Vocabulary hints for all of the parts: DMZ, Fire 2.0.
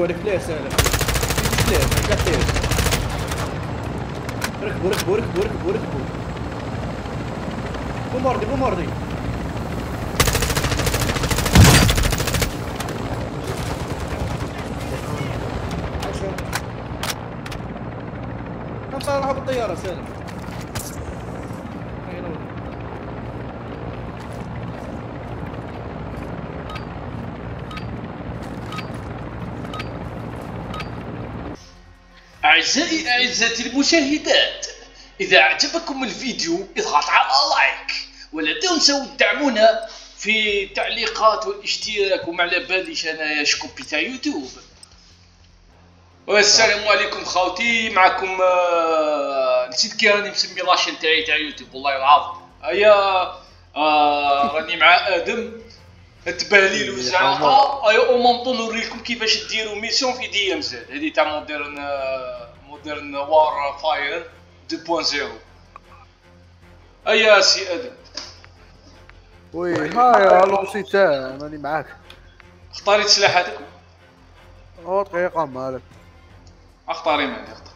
ركليس انا ركليس ركبوا بوماردي كم صار راحوا بالطيارة سالم أعزائي المشاهدات، إذا أعجبكم الفيديو اضغط على لايك، ولا تنسوا تدعمونا في التعليقات والاشتراك، وما على باليش أنايا شكون تاع يوتيوب. والسلام عليكم خاوتي، معكم نسيت كي راني مسمي لاشين تاعي تاع يوتيوب والله العظيم. أيا راني مع آدم التبهليل والزعاقة، أيا ومنطون نوريكم كيفاش ديروا ميسيون في دي ام زد، هذه تاع مودرن وار فاير 2.0. أيا سي آدم وي هايا لونسي تاع راني معاك. اختاريت سلاح هذاك او دقيقة مالك اختاري معايا اختار.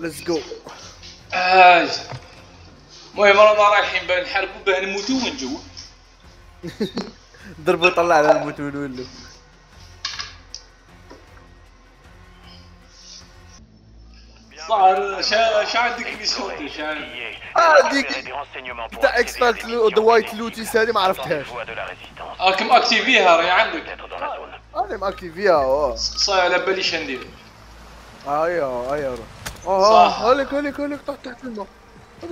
ليتس جو. المهم رانا رايحين باه نحاربو باه نموتو ونجو. ضربو طلع على نموتو ونولو. صار شا عندك ميسيون هذيك تاع اكسبرت ذا وايت لوتيس، هذه ما عرفتهاش. راكم اكتيفيها راهي عندك. انا ماكتيفيها صاير على باليش ندير. ايوا اه هلك طاح تحت الماء.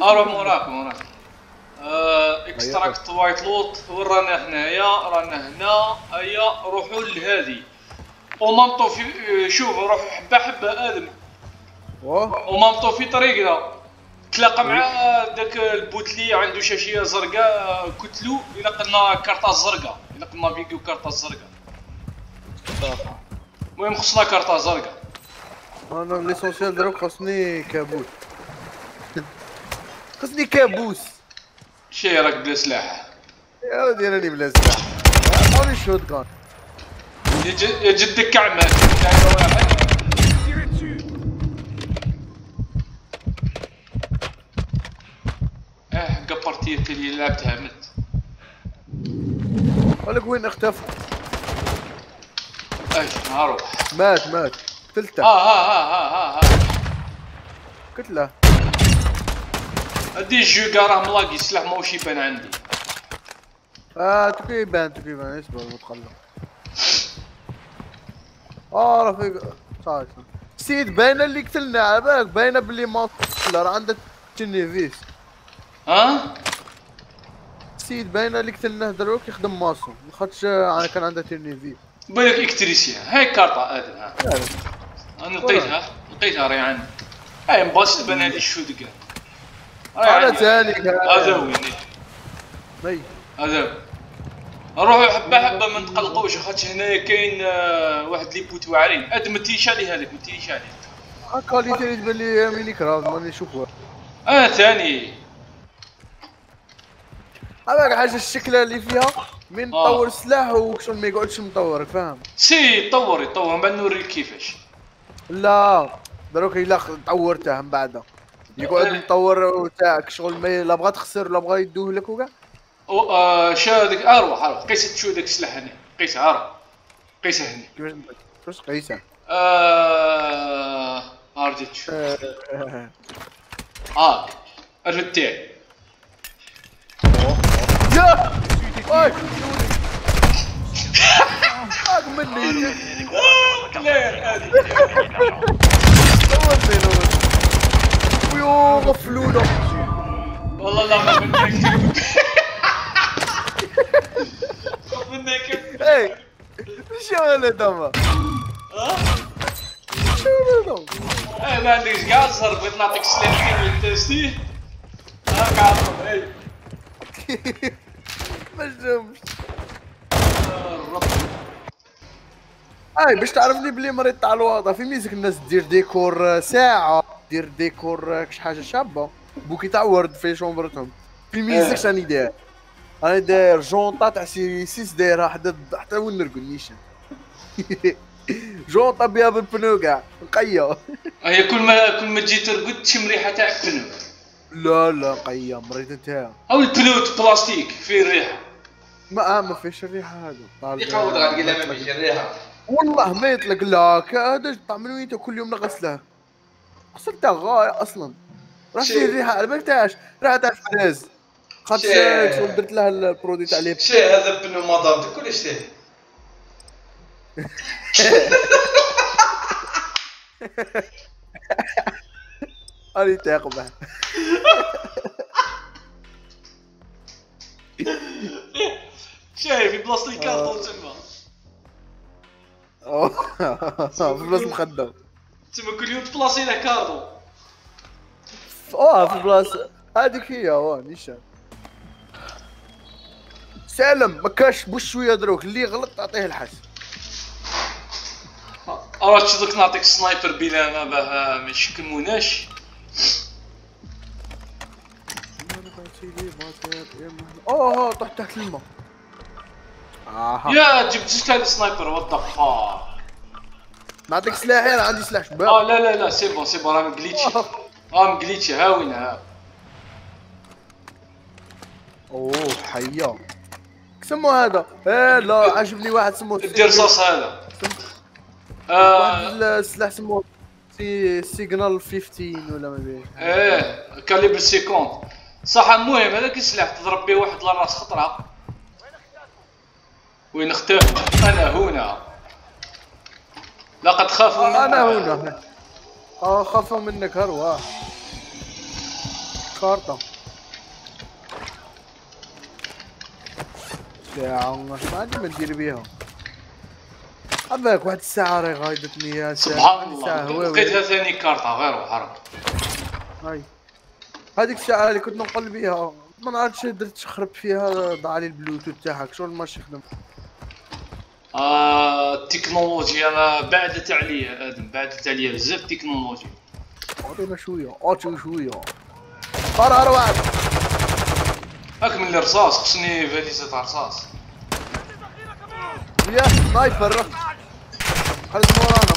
اروح وراكم اكستراكت وايت لوت. وين رانا؟ هنايا رانا هنا. ايا روحوا لهذه ومنطو في شوف روحوا حبه حبه ادم ومامطو في طريقنا تلاقى مع داك البوتلي عنده شاشيه زرقاء كتلو يلقنا كارطه زرقاء يلقنا فيديو كارطه زرقاء. المهم خصنا كارطه زرقاء. انا ليسونسيال دروك خصني كابوس خصني كابوس. شي راك بلا سلاح يا ودي. راني بلا سلاح عطوني شوت كان يا جدك كعمه واحد. كي اللي لعبتها مت ولك وين اختفى؟ اي نهارو مات قتلته. ها قتله. هادي الجوكا راه ملاقي السلاح ماهوش يبان عندي. تقريبا اصبر متقلق. رفيق صافي سيد باينه اللي قتلنا على بالك باينه بلي ما راه عندك تنيفيس. السيد باينه اللي قتلناه دروك يخدم ماسو خاطش انا كان عندها تيرنيفي بالك اكتريسيان. هاي كارطه ادم ها انا لقيتها راهي عندي. هاي مباش تبان هذه الشوتكان انا ثاني. هذا وين باي هذا نروحوا حبه حبه ما نتقلقوش خاطش هنايا كاين واحد لي بوت واعرين. ادم ما تيش عليها لك ما تيش عليها هاكا اللي تبان لي مينيك راه ماني نشوفها. ثاني هذاك حاجه الشكله اللي فيها من تطور السلاح وشغل ما يقعدش مطور فاهم. سي يطور بعد نوريك كيفاش. لا دروك الا طورته من بعد يقعد مطور تاعك شغل ما لا بغا تخسر ولا بغا يدوه لك وكاع. شا هذيك اروح قيس تشو داك السلاح هنا قيسها قيسها هنا كيفاش كيفاش قيسها. ارجع تشو الرد تاعي يا واي هاك مني لا هذه ويو غفلونا والله لا غفلناك. اي شو هذا دابا؟ شو هذا؟ ما عندكش كاع صار بغيت نعطيك سلاح وتستيه هاك عارفه. اي ما نجمش الرب. باش تعرفني بلي مريض تاع الوضع في ميزك الناس دير ديكور ساعه دير ديكور كش حاجه شابه بوكي تاع ورد في شومبرتهم في ميزك. ثاني داير انا داير جونطا تاع سيري 6 دايرها حتى وين نرقد نيشان جونطا بها بالبنو كاع نقيه. هي كل ما تجي ترقد تشم ريحه تاع البنو. لا لا قيه مريض نتاعها. او البنو بلاستيك فيه الريحه. ما فيهش الريحه هذا. يقول لك لا ما فيش الريحه. والله ما يطلق لك هذا طعم وينته كل يوم نغسله. غسلته غايه اصلا. راه فيه الريحه على بالكتاش راه تاع الفراز. خاطر درت له البرودوي تاع لي شي هذا بنو مضاد كلش تاه. أنا تاقبه شايف في بلاستيكات طول تما في بلاصة مخدم تما كل يوم تبلاصي له كاردو في بلاصة هذيك هي نيشان سالم ما كاش بشوية دروك اللي غلط تعطيه الحس. راه تشدك نعطيك السنايبر بلا ما باه ما يشكموناش. طحت تحت الماء. يا جبت شكال السنايبر وات ذا فاك. نعطيك سلاحي راه عندي سلاح شباب. لا لا لا سي بون سي بون راه مقليتشي راه مقليتشي ها وين ها. حيا سمو هذا لا عجبني واحد سموه دير رصاص هذا واحد السلاح سموه سيجنال 15 ولا ما بيه كاليبر 50 صح. المهم هذاك السلاح تضرب به واحد لراس خطره. وين اختفى؟ انا هنا لقد خافوا منك. انا هنا خافوا منك هرواه كارطه يا عمر ما عندي ما ندير بيها. عباك واحد الساعة راهي غايضتني يا سبحان الله لقيتها ثاني كارطة غير وحرب. هاي هذيك الساعة اللي كنت نقل بيها ما نعرفش درت خربت فيها ضاع لي البلوتوث تاعك شغل ماش يخدم. التكنولوجيا بعدت عليا ادم بعدت عليا بزاف التكنولوجيا. عطينا شوية عطيو شوية قرار واحد اكمل الرصاص خصني فاليزة تاع رصاص. يا سنايبر راه خلص مورانا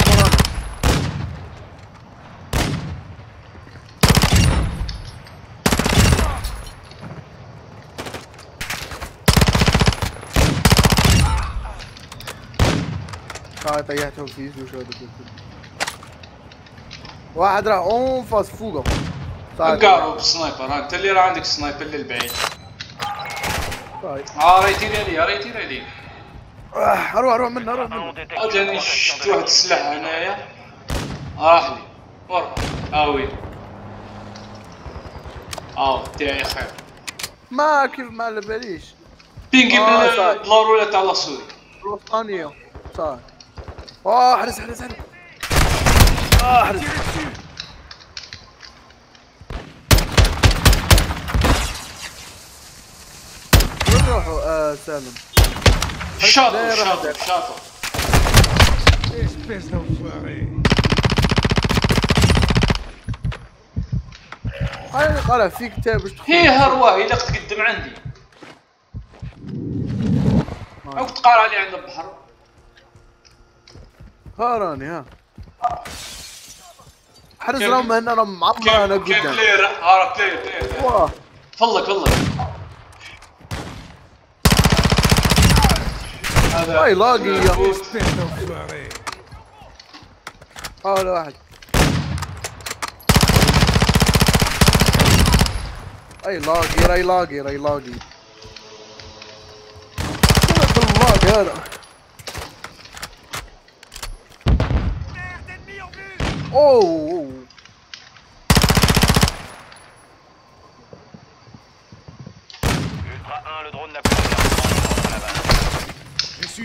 طيحتهم في يزو شو هذا واحد راه اون فاس فوقه نقارو بالسنايبر. انت اللي راه عندك السنايبر اللي البعيد ريتير عليه ريتير عليه. اروح منها اروح منها. جاني شفت واحد السلاح هنايا راح لي ورا وي تاعي خير ما كيف ما على باليش بينغي بالضروره تاع لاسوري الوطنيه صافي. احرس احرس احرس احرس وين نروحو سالم. شاطر شاطر شاطر انا قرا في كتاب باش هي هرواه الا تقدم عندي او تقرا لي عند البحر ها راني ها حرز راهم هنا راهم معمره انا قدام راه بلاير واه فلك فلك اي لاقي يا ولا واحد اي لاقي راي لاقي راي لاقي لاقي هذا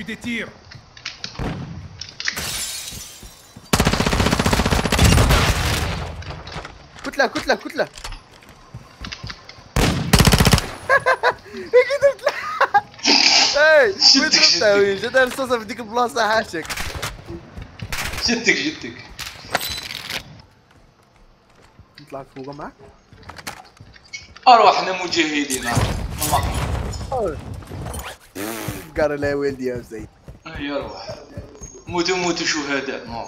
des tirs. كتلة كتلة كتلة. قدرت له. إيه. شدتك شدتك. جدار الصوصة في ديك البلاصة حاشك. شدتك شدتك. نطلع فوق معك. أرواحنا مجاهدين. الله. قال لا والدي يا زيد. يا روح موتوا موتوا شهداء نور.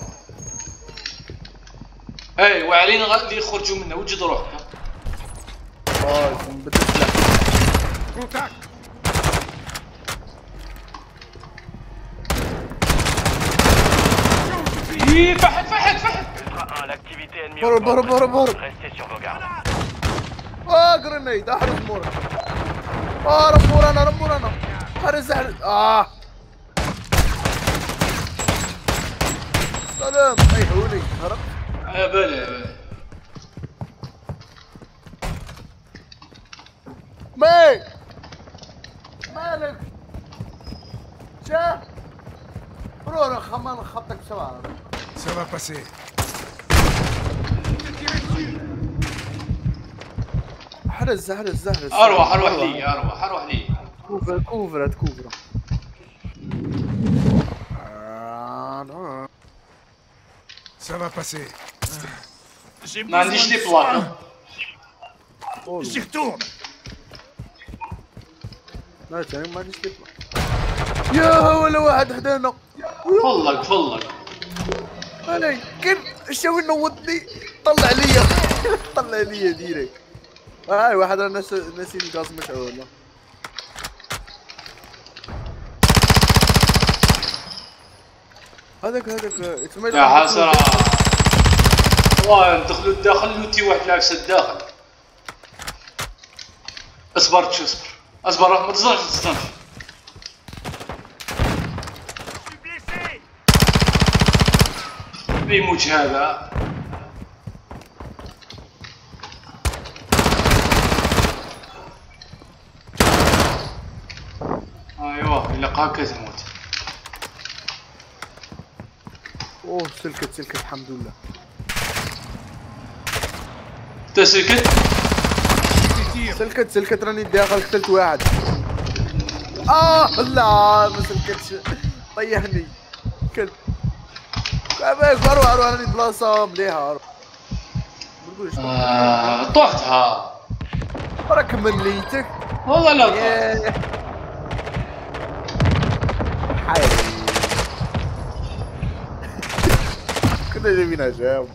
اي واعرين اللي يخرجوا منها وجد روحك. اه نبدل السلاح. ايه فحد فحد فحد. برو برو برو برو. اه جرينيد احرز مورا. اه رب مورانا رب مورانا. احرز احرز اه. سلام ايهولي هرب. على بالي على بالي. مالك مالك شا برو خمان خبطك بسرعة سوا باسي احرز احرز احرز اروح اروح لي اروح اروح لي كوفر كوفر كوفر سوا باسي ما عنديش لي بلان جي رتور لا ثاني ما عنديش لي بلان يا ولا واحد حدانا فلق فلق انا كيف شاوي نوضني طلع ليا طلع ليا ديريكت هاي واحد انا ناسي الغاز مشعول هذاك هذاك اسمه يا حسره والله دخلوا الداخل لوتي واحد لاكس الداخل اصبر تشو اصبر اصبر روح ما تزرعش ما تستنش بيموت هذا ايوه اللي هكا تموت اوه سلكت سلكت الحمد لله تسلكت سلكت سلكت راني داخل قتلت واحد اه لا ما سلكتش طيحني كلب كيفاش اروح اروح راني بلاصه مليحه طحتها راك مليتك والله لا حي كنا جايبينها شاب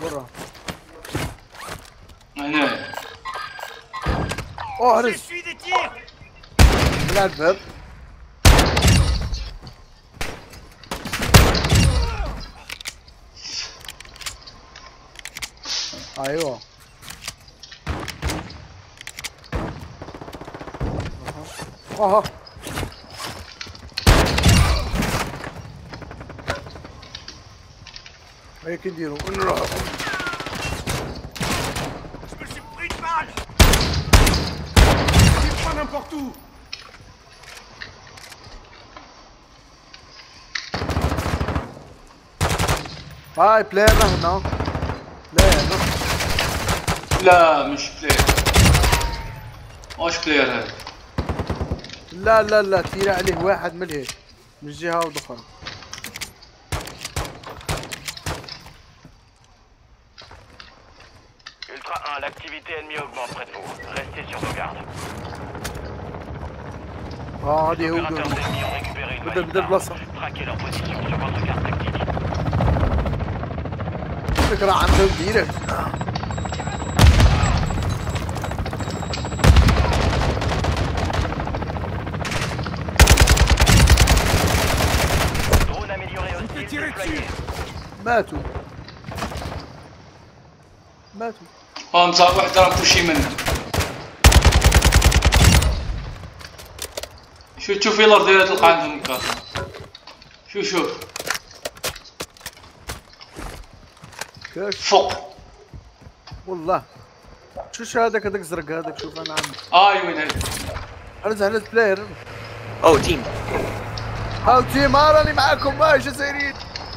برا هنا احرز لا الباب ايوه اها ايه كنديرو نروحو هاي بلانا هنا بلانا لا مش بلاير واش بلاير هذا لا لا لا تير عليه واحد ملهي من جهه واخرى L'activité ennemie augmente près de vous. Restez sur vos gardes. Oh, les opérateurs ennemis ont récupéré une machine d'armes. Traquez leur position sur votre carte tactique. Drone amélioré aussi. Matou. Matou. اه مصاب واحد راه بوشي منه شوف شوف في الارض ديالها تلقى عندهم الكارت شوف شوف فوق والله شوف هذاك هذاك الزرق هذاك شوف انا عندي اي وين هذا هرز هرز بلاير او تيم او تيم راني معاكم واه جزائريين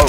Oh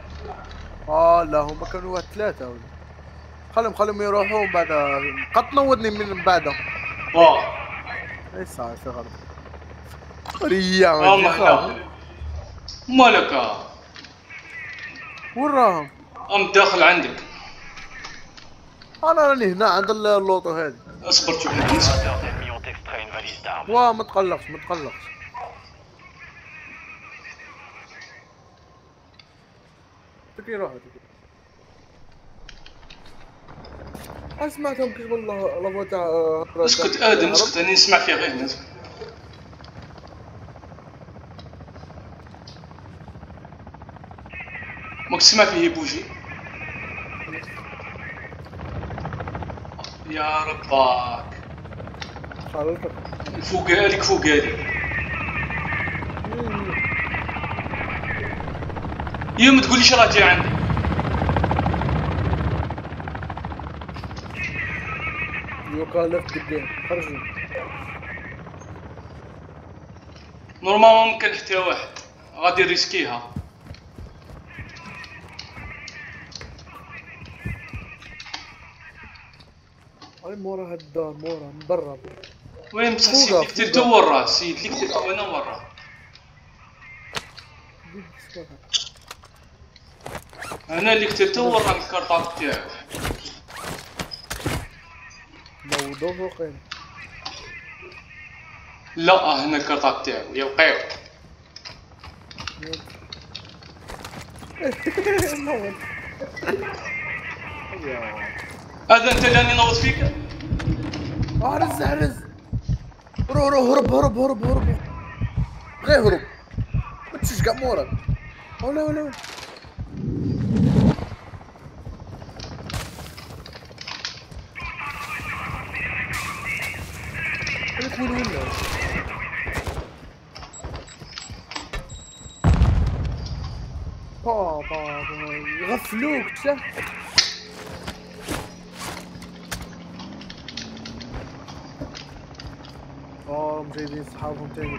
لا هما كانوا واحد ثلاثة ولا. خلهم يروحوا ومن بعد قد نوضني من بعدها. اي صاير في غلط. ريا مالك وين راهم؟ داخل عندك. انا راني هنا عند اللوطو هذه. اصبر شوف وا ما تقلقش. تكي روحوا اسمعتهم كيف والله لافوا تاع اسكت ادم اسكت انا نسمع فيها غير الناس. ماكش تسمع فيه بوجي يا رباك خلطك فوق قالك يوم تقوليش راه جاي عندي. يوكالفت قدام خرجوا نورمالمون ممكن حتى واحد غادي ريسكيها. اي مورا هاد الدار مورا من برا وين بصح سيدي كثير تو وراه انا وراه اللي كثير تو وراه الكارطات تاعك نوضو فوقين. لا هنا الكارطات تاعو يوقعو نوض. هذا انت اللي راني نوض فيك. رز روح هرب غير هرب ما تمشيش كاع مورك. ولا غفلوك تاه. مجايبين صحابهم تاني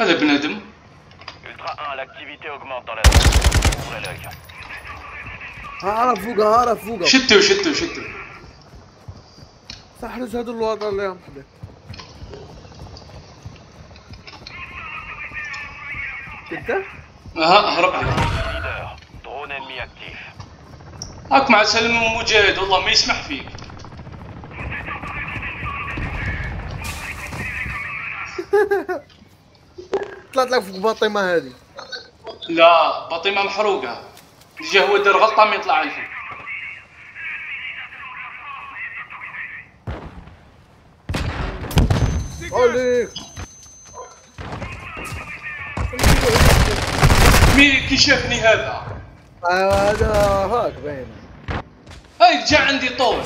هذا بنادم. عرف فوقها شتو تحرز هذا الوضع اللي عم حدث. انت؟ هرب عليك. درون انمي اكتيف. هاك مع سلم مجاهد والله ما يسمح فيك. طلعت لك فوق باطيمة هذه. لا باطيمة محروقة. جا هو دار غلطة ما يطلع الفوق. عليك كي شافني هذا. هذا هاك باين. هاي جا عندي طول.